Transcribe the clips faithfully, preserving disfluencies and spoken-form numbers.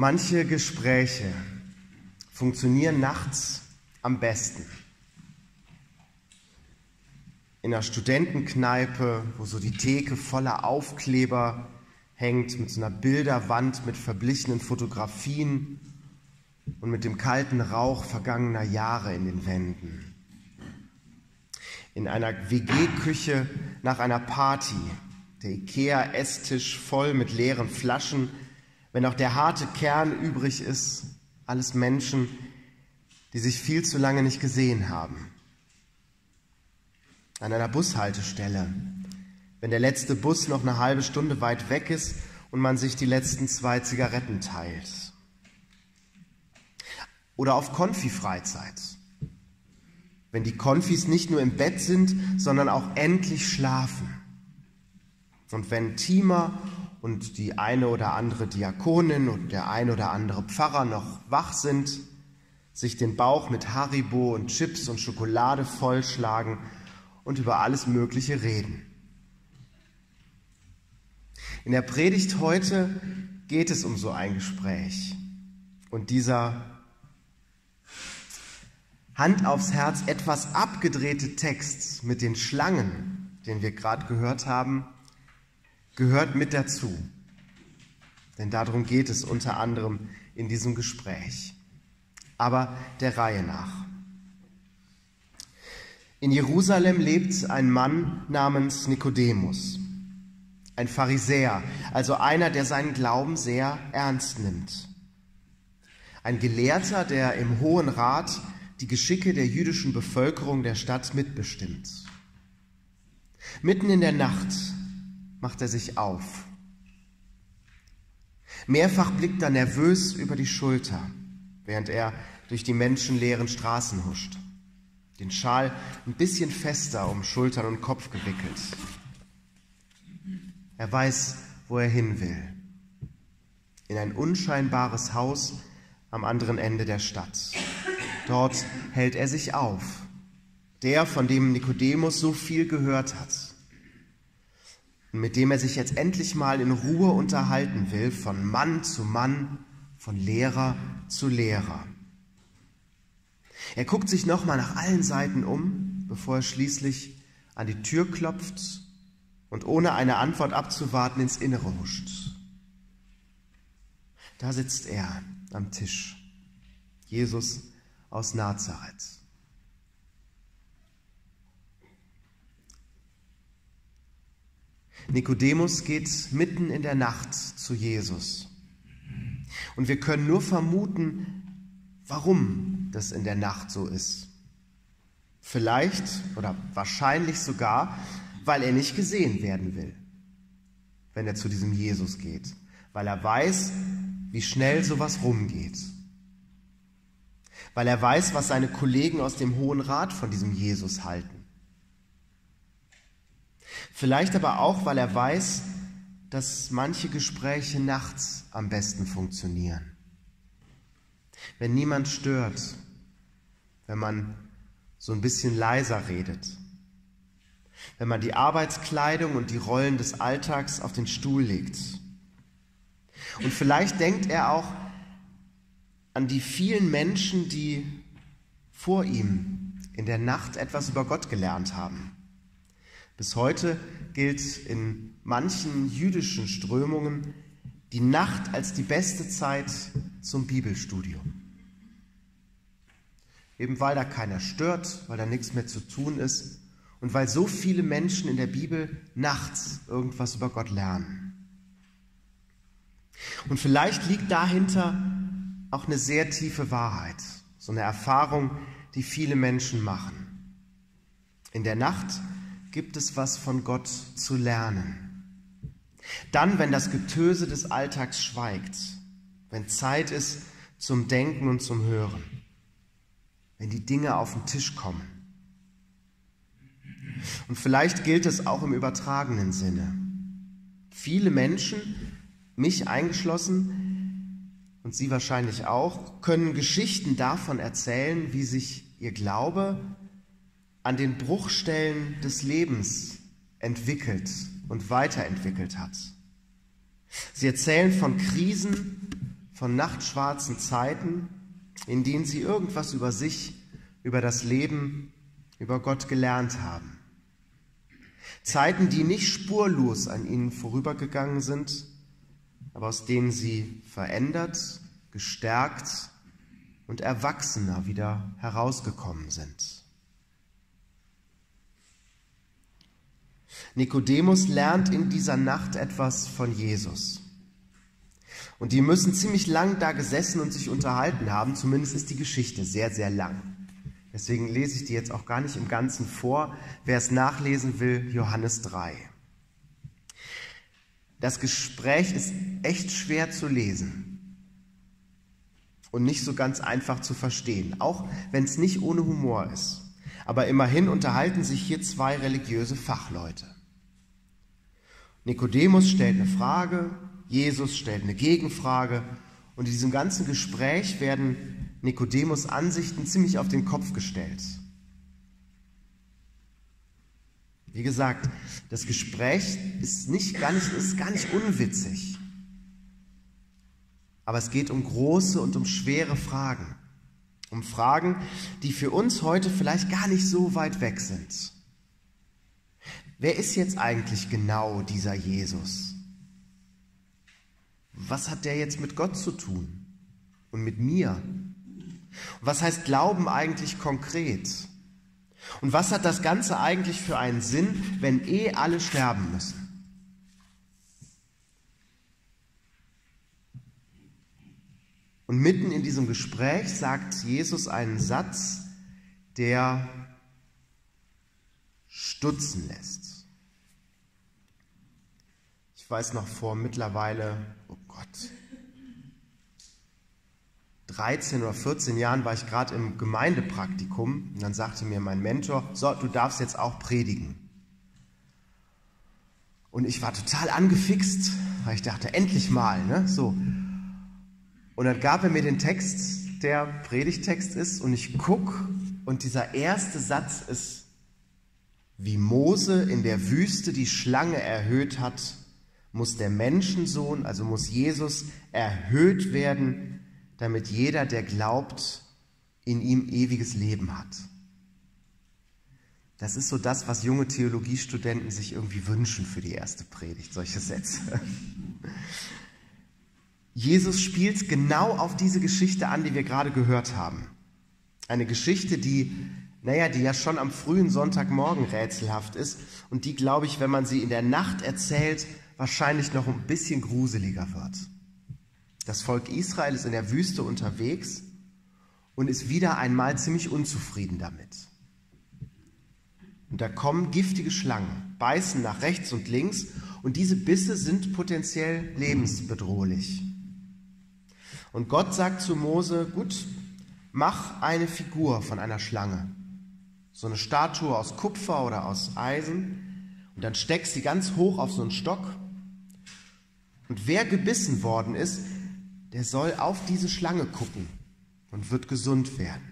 Manche Gespräche funktionieren nachts am besten. In einer Studentenkneipe, wo so die Theke voller Aufkleber hängt, mit so einer Bilderwand mit verblichenen Fotografien und mit dem kalten Rauch vergangener Jahre in den Wänden. In einer W G-Küche nach einer Party, der Ikea-Esstisch voll mit leeren Flaschen, wenn auch der harte Kern übrig ist, alles Menschen, die sich viel zu lange nicht gesehen haben. An einer Bushaltestelle, wenn der letzte Bus noch eine halbe Stunde weit weg ist und man sich die letzten zwei Zigaretten teilt. Oder auf Konfi-Freizeit, wenn die Konfis nicht nur im Bett sind, sondern auch endlich schlafen. Und wenn Teamer und die eine oder andere Diakonin und der ein oder andere Pfarrer noch wach sind, sich den Bauch mit Haribo und Chips und Schokolade vollschlagen und über alles Mögliche reden. In der Predigt heute geht es um so ein Gespräch. Und dieser Hand aufs Herz etwas abgedrehte Text mit den Schlangen, den wir gerade gehört haben, gehört mit dazu, denn darum geht es unter anderem in diesem Gespräch, aber der Reihe nach. In Jerusalem lebt ein Mann namens Nikodemus, ein Pharisäer, also einer, der seinen Glauben sehr ernst nimmt. Ein Gelehrter, der im Hohen Rat die Geschicke der jüdischen Bevölkerung der Stadt mitbestimmt. Mitten in der Nacht macht er sich auf. Mehrfach blickt er nervös über die Schulter, während er durch die menschenleeren Straßen huscht, den Schal ein bisschen fester um Schultern und Kopf gewickelt. Er weiß, wo er hin will, in ein unscheinbares Haus am anderen Ende der Stadt. Dort hält er sich auf, der, von dem Nikodemus so viel gehört hat, mit dem er sich jetzt endlich mal in Ruhe unterhalten will, von Mann zu Mann, von Lehrer zu Lehrer. Er guckt sich nochmal nach allen Seiten um, bevor er schließlich an die Tür klopft und ohne eine Antwort abzuwarten ins Innere huscht. Da sitzt er am Tisch, Jesus aus Nazareth. Nikodemus geht mitten in der Nacht zu Jesus. Und wir können nur vermuten, warum das in der Nacht so ist. Vielleicht oder wahrscheinlich sogar, weil er nicht gesehen werden will, wenn er zu diesem Jesus geht. Weil er weiß, wie schnell sowas rumgeht. Weil er weiß, was seine Kollegen aus dem Hohen Rat von diesem Jesus halten. Vielleicht aber auch, weil er weiß, dass manche Gespräche nachts am besten funktionieren. Wenn niemand stört, wenn man so ein bisschen leiser redet, wenn man die Arbeitskleidung und die Rollen des Alltags auf den Stuhl legt. Und vielleicht denkt er auch an die vielen Menschen, die vor ihm in der Nacht etwas über Gott gelernt haben. Bis heute gilt in manchen jüdischen Strömungen die Nacht als die beste Zeit zum Bibelstudium. Eben weil da keiner stört, weil da nichts mehr zu tun ist und weil so viele Menschen in der Bibel nachts irgendwas über Gott lernen. Und vielleicht liegt dahinter auch eine sehr tiefe Wahrheit, so eine Erfahrung, die viele Menschen machen. In der Nacht gibt es was von Gott zu lernen. Dann, wenn das Getöse des Alltags schweigt, wenn Zeit ist zum Denken und zum Hören, wenn die Dinge auf den Tisch kommen. Und vielleicht gilt es auch im übertragenen Sinne. Viele Menschen, mich eingeschlossen und Sie wahrscheinlich auch, können Geschichten davon erzählen, wie sich ihr Glaube an den Bruchstellen des Lebens entwickelt und weiterentwickelt hat. Sie erzählen von Krisen, von nachtschwarzen Zeiten, in denen sie irgendwas über sich, über das Leben, über Gott gelernt haben. Zeiten, die nicht spurlos an ihnen vorübergegangen sind, aber aus denen sie verändert, gestärkt und erwachsener wieder herausgekommen sind. Nikodemus lernt in dieser Nacht etwas von Jesus. Und die müssen ziemlich lang da gesessen und sich unterhalten haben. Zumindest ist die Geschichte sehr, sehr lang. Deswegen lese ich die jetzt auch gar nicht im Ganzen vor. Wer es nachlesen will, Johannes drei. Das Gespräch ist echt schwer zu lesen und nicht so ganz einfach zu verstehen, auch wenn es nicht ohne Humor ist. Aber immerhin unterhalten sich hier zwei religiöse Fachleute. Nikodemus stellt eine Frage, Jesus stellt eine Gegenfrage und in diesem ganzen Gespräch werden Nikodemus' Ansichten ziemlich auf den Kopf gestellt. Wie gesagt, das Gespräch ist, nicht, gar nicht, ist gar nicht unwitzig, aber es geht um große und um schwere Fragen. Um Fragen, die für uns heute vielleicht gar nicht so weit weg sind. Wer ist jetzt eigentlich genau dieser Jesus? Was hat der jetzt mit Gott zu tun? Und mit mir? Was heißt Glauben eigentlich konkret? Und was hat das Ganze eigentlich für einen Sinn, wenn eh alle sterben müssen? Und mitten in diesem Gespräch sagt Jesus einen Satz, der stutzen lässt. Ich weiß noch vor mittlerweile, oh Gott, dreizehn oder vierzehn Jahren war ich gerade im Gemeindepraktikum und dann sagte mir mein Mentor, so, du darfst jetzt auch predigen. Und ich war total angefixt, weil ich dachte, endlich mal, ne, so. Und dann gab er mir den Text, der Predigtext ist, und ich gucke, und dieser erste Satz ist, wie Mose in der Wüste die Schlange erhöht hat, muss der Menschensohn, also muss Jesus, erhöht werden, damit jeder, der glaubt, in ihm ewiges Leben hat. Das ist so das, was junge Theologiestudenten sich irgendwie wünschen für die erste Predigt, solche Sätze. Jesus spielt genau auf diese Geschichte an, die wir gerade gehört haben. Eine Geschichte, die, naja, die ja schon am frühen Sonntagmorgen rätselhaft ist und die, glaube ich, wenn man sie in der Nacht erzählt, wahrscheinlich noch ein bisschen gruseliger wird. Das Volk Israel ist in der Wüste unterwegs und ist wieder einmal ziemlich unzufrieden damit. Und da kommen giftige Schlangen, beißen nach rechts und links und diese Bisse sind potenziell lebensbedrohlich. Und Gott sagt zu Mose, gut, mach eine Figur von einer Schlange, so eine Statue aus Kupfer oder aus Eisen, und dann steck sie ganz hoch auf so einen Stock. Und wer gebissen worden ist, der soll auf diese Schlange gucken und wird gesund werden.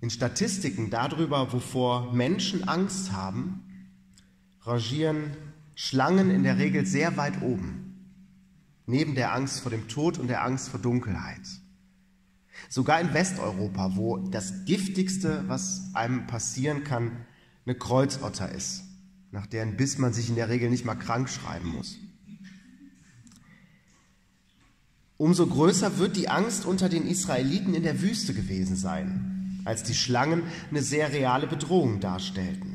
In Statistiken darüber, wovor Menschen Angst haben, rangieren Schlangen in der Regel sehr weit oben, neben der Angst vor dem Tod und der Angst vor Dunkelheit. Sogar in Westeuropa, wo das Giftigste, was einem passieren kann, eine Kreuzotter ist, nach deren Biss man sich in der Regel nicht mal krank schreiben muss. Umso größer wird die Angst unter den Israeliten in der Wüste gewesen sein, als die Schlangen eine sehr reale Bedrohung darstellten.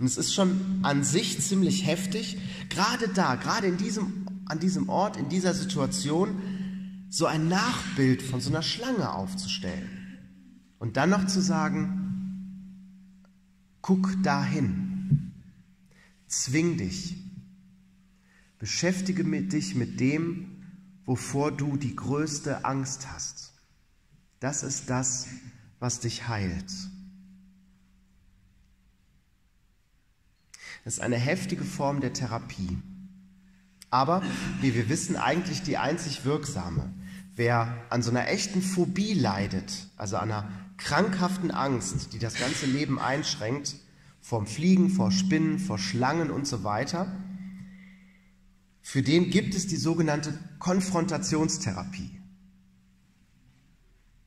Und es ist schon an sich ziemlich heftig, gerade da, gerade in diesem, an diesem Ort, in dieser Situation, so ein Nachbild von so einer Schlange aufzustellen. Und dann noch zu sagen, guck dahin, zwing dich, beschäftige dich mit dem, wovor du die größte Angst hast. Das ist das, was dich heilt. Das ist eine heftige Form der Therapie. Aber, wie wir wissen, eigentlich die einzig wirksame. Wer an so einer echten Phobie leidet, also einer krankhaften Angst, die das ganze Leben einschränkt, vom Fliegen, vor Spinnen, vor Schlangen und so weiter, Für den gibt es die sogenannte Konfrontationstherapie.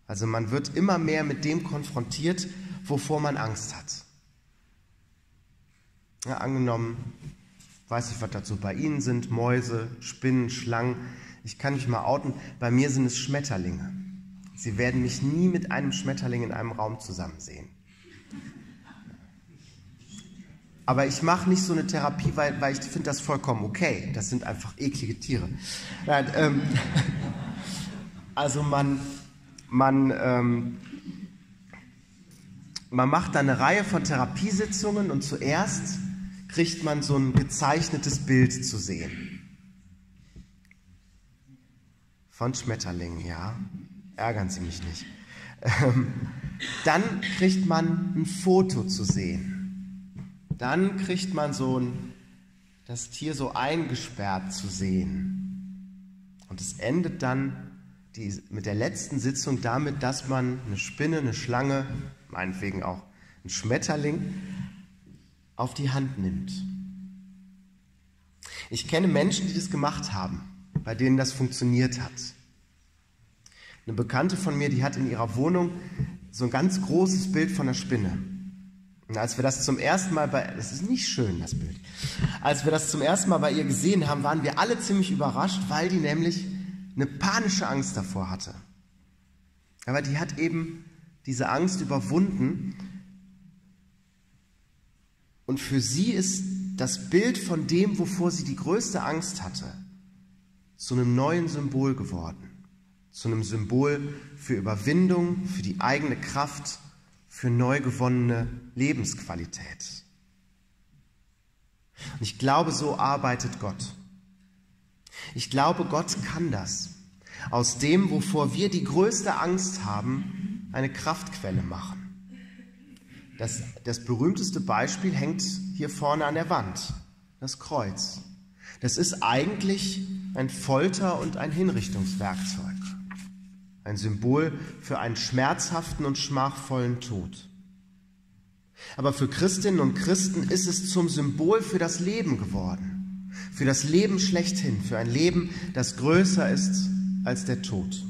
Also man wird immer mehr mit dem konfrontiert, wovor man Angst hat. Ja, angenommen, weiß ich, was dazu bei Ihnen sind, Mäuse, Spinnen, Schlangen. Ich kann mich mal outen, bei mir sind es Schmetterlinge. Sie werden mich nie mit einem Schmetterling in einem Raum zusammen sehen. Aber ich mache nicht so eine Therapie, weil, weil ich finde das vollkommen okay. Das sind einfach eklige Tiere. Nein, ähm, also man, man, ähm, man macht dann eine Reihe von Therapiesitzungen und zuerst kriegt man so ein gezeichnetes Bild zu sehen. Von Schmetterlingen, ja. Ärgern Sie mich nicht. Ähm, dann kriegt man ein Foto zu sehen. Dann kriegt man so ein, das Tier so eingesperrt zu sehen. Und es endet dann die, mit der letzten Sitzung damit, dass man eine Spinne, eine Schlange, meinetwegen auch einen Schmetterling, auf die Hand nimmt. Ich kenne Menschen, die das gemacht haben, bei denen das funktioniert hat. Eine Bekannte von mir, die hat in ihrer Wohnung so ein ganz großes Bild von einer Spinne. Und als wir das zum ersten Mal bei, das ist nicht schön, das Bild, als wir das zum ersten Mal bei ihr gesehen haben, waren wir alle ziemlich überrascht, weil die nämlich eine panische Angst davor hatte. Aber die hat eben diese Angst überwunden. Und für sie ist das Bild von dem, wovor sie die größte Angst hatte, zu einem neuen Symbol geworden. Zu einem Symbol für Überwindung, für die eigene Kraft, für neu gewonnene Lebensqualität. Und ich glaube, so arbeitet Gott. Ich glaube, Gott kann das. Aus dem, wovor wir die größte Angst haben, eine Kraftquelle machen. Das, das berühmteste Beispiel hängt hier vorne an der Wand. Das Kreuz. Das ist eigentlich ein Folter- und ein Hinrichtungswerkzeug. Ein Symbol für einen schmerzhaften und schmachvollen Tod. Aber für Christinnen und Christen ist es zum Symbol für das Leben geworden. Für das Leben schlechthin, für ein Leben, das größer ist als der Tod.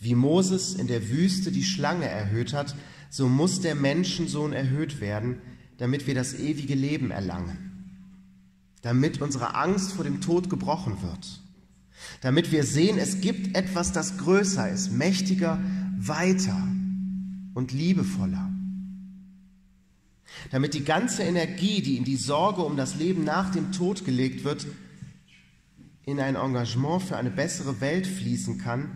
Wie Moses in der Wüste die Schlange erhöht hat, so muss der Menschensohn erhöht werden, damit wir das ewige Leben erlangen. Damit unsere Angst vor dem Tod gebrochen wird. Damit wir sehen, es gibt etwas, das größer ist, mächtiger, weiter und liebevoller. Damit die ganze Energie, die in die Sorge um das Leben nach dem Tod gelegt wird, in ein Engagement für eine bessere Welt fließen kann,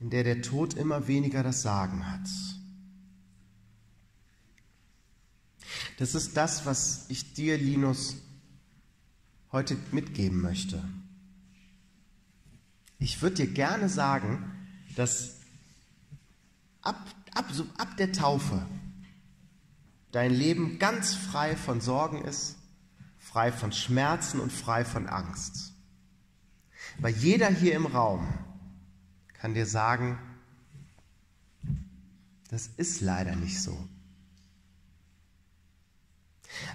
in der der Tod immer weniger das Sagen hat. Das ist das, was ich dir, Linus, heute mitgeben möchte. Ich würde dir gerne sagen, dass ab, ab, so ab der Taufe dein Leben ganz frei von Sorgen ist, frei von Schmerzen und frei von Angst. Aber jeder hier im Raum kann dir sagen, das ist leider nicht so.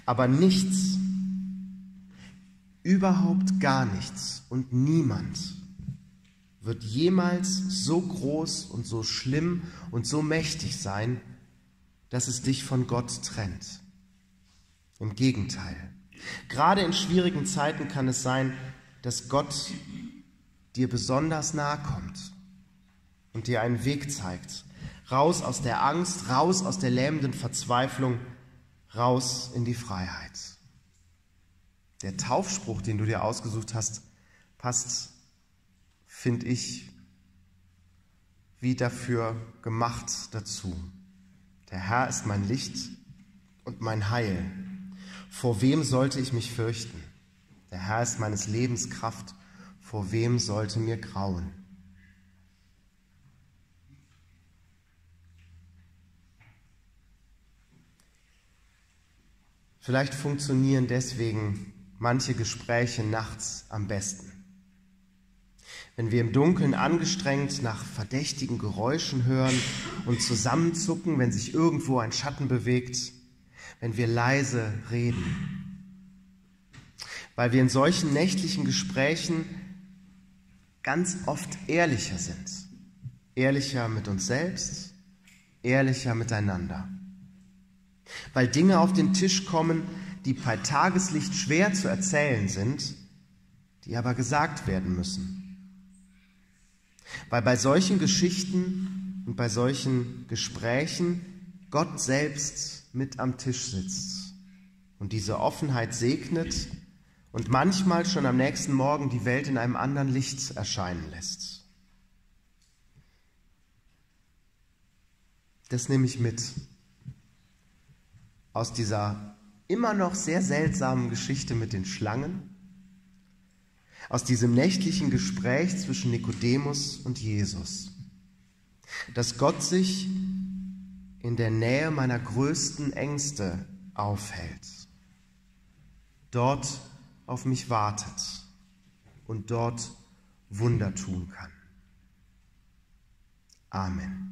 Aber nichts, überhaupt gar nichts und niemand wird jemals so groß und so schlimm und so mächtig sein, dass es dich von Gott trennt. Im Gegenteil. Gerade in schwierigen Zeiten kann es sein, dass Gott dir besonders nahe kommt und dir einen Weg zeigt. Raus aus der Angst, raus aus der lähmenden Verzweiflung, raus in die Freiheit. Der Taufspruch, den du dir ausgesucht hast, passt, finde ich, wie dafür gemacht dazu. Der Herr ist mein Licht und mein Heil. Vor wem sollte ich mich fürchten? Der Herr ist meines Lebens Kraft. Vor wem sollte mir grauen? Vielleicht funktionieren deswegen manche Gespräche nachts am besten. Wenn wir im Dunkeln angestrengt nach verdächtigen Geräuschen hören und zusammenzucken, wenn sich irgendwo ein Schatten bewegt, wenn wir leise reden. weil wir in solchen nächtlichen Gesprächen ganz oft ehrlicher sind. Ehrlicher mit uns selbst, ehrlicher miteinander. Weil Dinge auf den Tisch kommen, die bei Tageslicht schwer zu erzählen sind, die aber gesagt werden müssen. Weil bei solchen Geschichten und bei solchen Gesprächen Gott selbst mit am Tisch sitzt und diese Offenheit segnet und manchmal schon am nächsten Morgen die Welt in einem anderen Licht erscheinen lässt. Das nehme ich mit aus dieser immer noch sehr seltsamen Geschichte mit den Schlangen, aus diesem nächtlichen Gespräch zwischen Nikodemus und Jesus, dass Gott sich in der Nähe meiner größten Ängste aufhält, dort auf mich wartet und dort Wunder tun kann. Amen.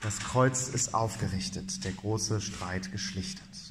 Das Kreuz ist aufgerichtet, der große Streit geschlichtet.